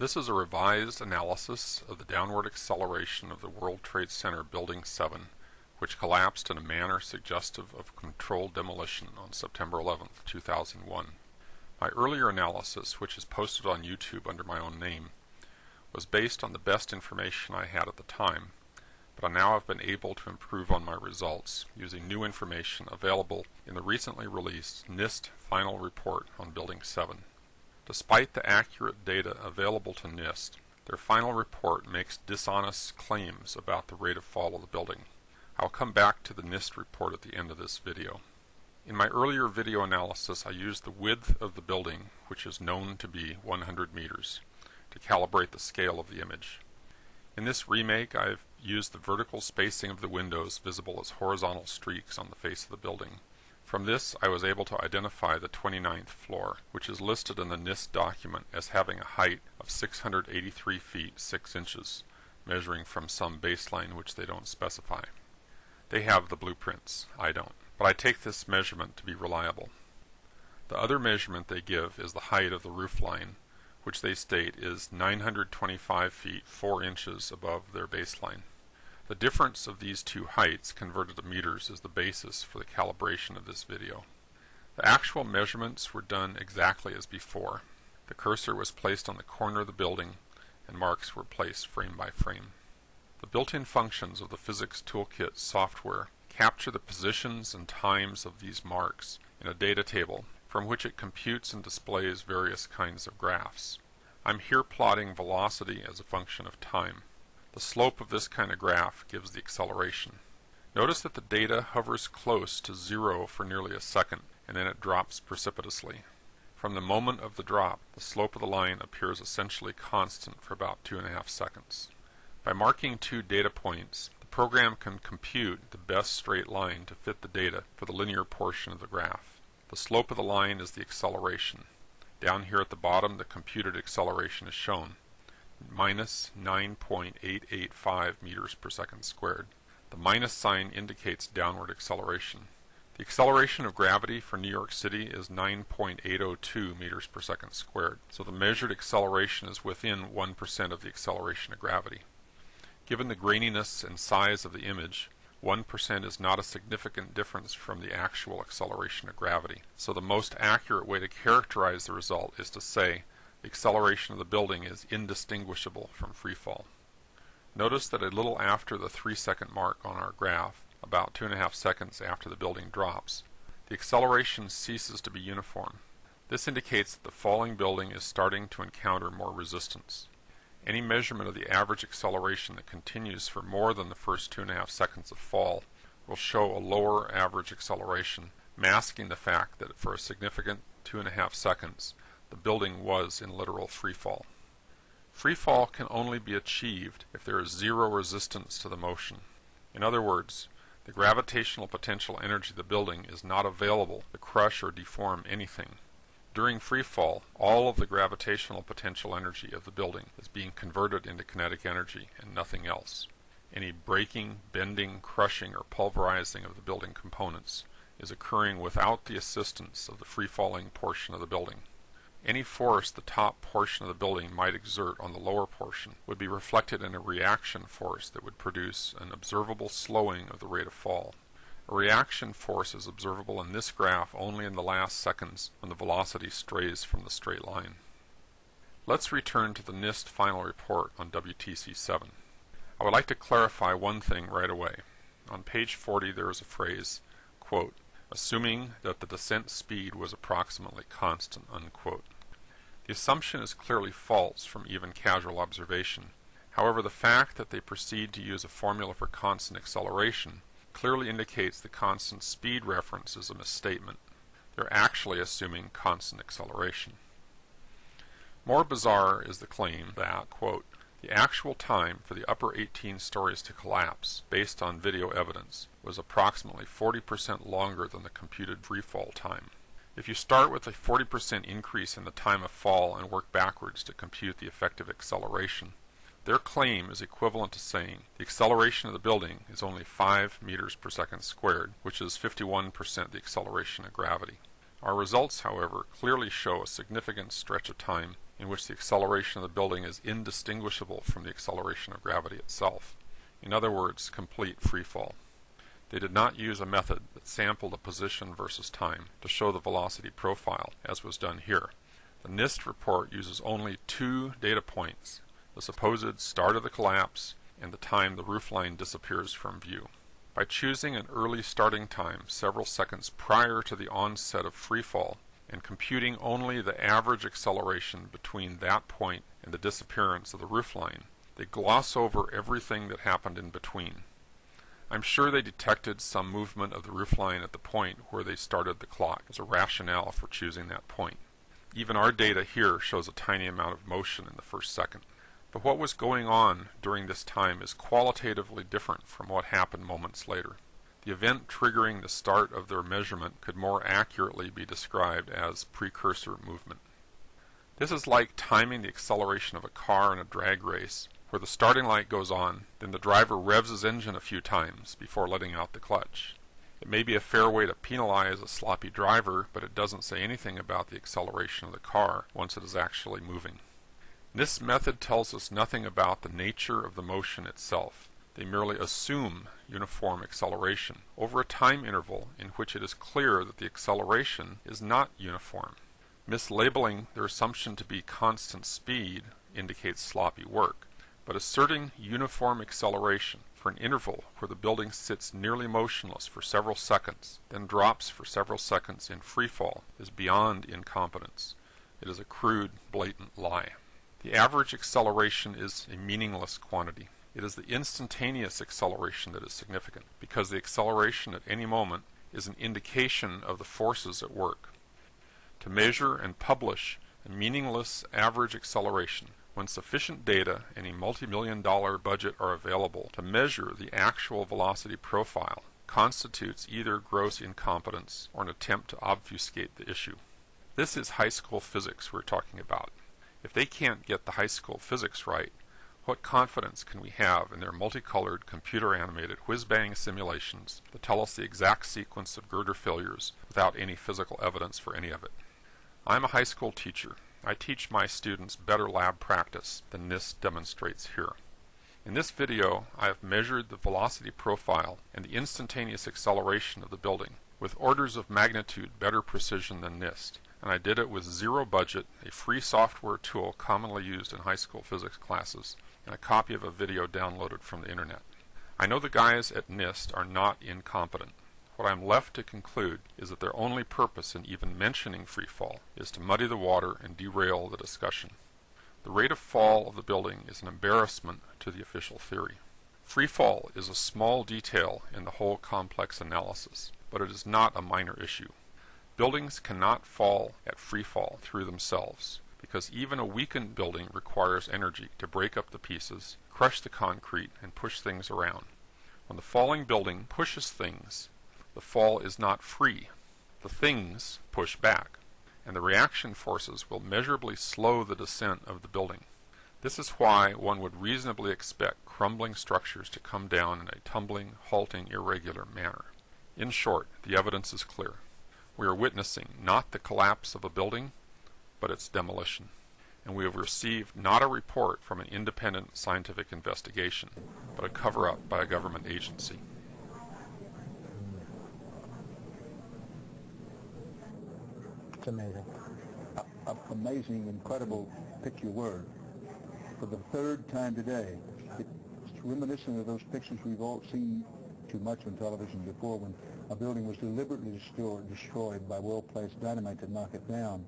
This is a revised analysis of the downward acceleration of the World Trade Center Building 7, which collapsed in a manner suggestive of controlled demolition on September 11, 2001. My earlier analysis, which is posted on YouTube under my own name, was based on the best information I had at the time, but I now have been able to improve on my results using new information available in the recently released NIST final report on Building 7. Despite the accurate data available to NIST, their final report makes dishonest claims about the rate of fall of the building. I'll come back to the NIST report at the end of this video. In my earlier video analysis, I used the width of the building, which is known to be 100 meters, to calibrate the scale of the image. In this remake, I've used the vertical spacing of the windows visible as horizontal streaks on the face of the building. From this, I was able to identify the 29th floor, which is listed in the NIST document as having a height of 683 feet 6 inches, measuring from some baseline which they don't specify. They have the blueprints, I don't, but I take this measurement to be reliable. The other measurement they give is the height of the roof line, which they state is 925 feet 4 inches above their baseline. The difference of these two heights converted to meters is the basis for the calibration of this video. The actual measurements were done exactly as before. The cursor was placed on the corner of the building and marks were placed frame by frame. The built-in functions of the Physics Toolkit software capture the positions and times of these marks in a data table from which it computes and displays various kinds of graphs. I'm here plotting velocity as a function of time. The slope of this kind of graph gives the acceleration. Notice that the data hovers close to zero for nearly a second, and then it drops precipitously. From the moment of the drop, the slope of the line appears essentially constant for about 2.5 seconds. By marking two data points, the program can compute the best straight line to fit the data for the linear portion of the graph. The slope of the line is the acceleration. Down here at the bottom, the computed acceleration is shown, minus 9.885 meters per second squared. The minus sign indicates downward acceleration. The acceleration of gravity for New York City is 9.802 meters per second squared, so the measured acceleration is within 1% of the acceleration of gravity. Given the graininess and size of the image, 1% is not a significant difference from the actual acceleration of gravity. So the most accurate way to characterize the result is to say the acceleration of the building is indistinguishable from freefall. Notice that a little after the 3-second mark on our graph, about 2.5 seconds after the building drops, the acceleration ceases to be uniform. This indicates that the falling building is starting to encounter more resistance. Any measurement of the average acceleration that continues for more than the first 2.5 seconds of fall will show a lower average acceleration, masking the fact that for a significant 2.5 seconds, the building was in literal freefall. Freefall can only be achieved if there is zero resistance to the motion. In other words, the gravitational potential energy of the building is not available to crush or deform anything. During freefall, all of the gravitational potential energy of the building is being converted into kinetic energy and nothing else. Any breaking, bending, crushing, or pulverizing of the building components is occurring without the assistance of the free-falling portion of the building. Any force the top portion of the building might exert on the lower portion would be reflected in a reaction force that would produce an observable slowing of the rate of fall. A reaction force is observable in this graph only in the last seconds when the velocity strays from the straight line. Let's return to the NIST final report on WTC7. I would like to clarify one thing right away. On page 40 there is a phrase, quote, assuming that the descent speed was approximately constant, unquote. The assumption is clearly false from even casual observation. However, the fact that they proceed to use a formula for constant acceleration clearly indicates the constant speed reference is a misstatement. They're actually assuming constant acceleration. More bizarre is the claim that, quote, the actual time for the upper 18 stories to collapse, based on video evidence, was approximately 40% longer than the computed freefall time. If you start with a 40% increase in the time of fall and work backwards to compute the effective acceleration, their claim is equivalent to saying the acceleration of the building is only 5 meters per second squared, which is 51% the acceleration of gravity. Our results, however, clearly show a significant stretch of time in which the acceleration of the building is indistinguishable from the acceleration of gravity itself. In other words, complete free fall. They did not use a method that sampled a position versus time to show the velocity profile, as was done here. The NIST report uses only two data points, the supposed start of the collapse and the time the roofline disappears from view. By choosing an early starting time several seconds prior to the onset of freefall and computing only the average acceleration between that point and the disappearance of the roofline, they gloss over everything that happened in between. I'm sure they detected some movement of the roofline at the point where they started the clock as a rationale for choosing that point. Even our data here shows a tiny amount of motion in the first second. But what was going on during this time is qualitatively different from what happened moments later. The event triggering the start of their measurement could more accurately be described as precursor movement. This is like timing the acceleration of a car in a drag race, where the starting light goes on, then the driver revs his engine a few times before letting out the clutch. It may be a fair way to penalize a sloppy driver, but it doesn't say anything about the acceleration of the car once it is actually moving. This method tells us nothing about the nature of the motion itself. They merely assume uniform acceleration over a time interval in which it is clear that the acceleration is not uniform. Mislabeling their assumption to be constant speed indicates sloppy work, but asserting uniform acceleration for an interval where the building sits nearly motionless for several seconds, then drops for several seconds in freefall, is beyond incompetence. It is a crude, blatant lie. The average acceleration is a meaningless quantity. It is the instantaneous acceleration that is significant, because the acceleration at any moment is an indication of the forces at work. To measure and publish a meaningless average acceleration when sufficient data and a multi-million-dollar budget are available to measure the actual velocity profile constitutes either gross incompetence or an attempt to obfuscate the issue. This is high school physics we're talking about. If they can't get the high school physics right, what confidence can we have in their multicolored, computer-animated whiz-bang simulations that tell us the exact sequence of girder failures without any physical evidence for any of it? I'm a high school teacher. I teach my students better lab practice than NIST demonstrates here. In this video, I have measured the velocity profile and the instantaneous acceleration of the building with orders of magnitude better precision than NIST, and I did it with zero budget, a free software tool commonly used in high school physics classes, and a copy of a video downloaded from the internet. I know the guys at NIST are not incompetent. What I'm left to conclude is that their only purpose in even mentioning free fall is to muddy the water and derail the discussion. The rate of fall of the building is an embarrassment to the official theory. Free fall is a small detail in the whole complex analysis, but it is not a minor issue. Buildings cannot fall at free fall through themselves, because even a weakened building requires energy to break up the pieces, crush the concrete, and push things around. When the falling building pushes things, the fall is not free. The things push back, and the reaction forces will measurably slow the descent of the building. This is why one would reasonably expect crumbling structures to come down in a tumbling, halting, irregular manner. In short, the evidence is clear. We are witnessing not the collapse of a building, but its demolition. And we have received not a report from an independent scientific investigation, but a cover-up by a government agency. It's amazing. Amazing, incredible, pick your word. For the third time today, it's reminiscent of those pictures we've all seen too much on television before, when a building was deliberately destroyed by well-placed dynamite to knock it down.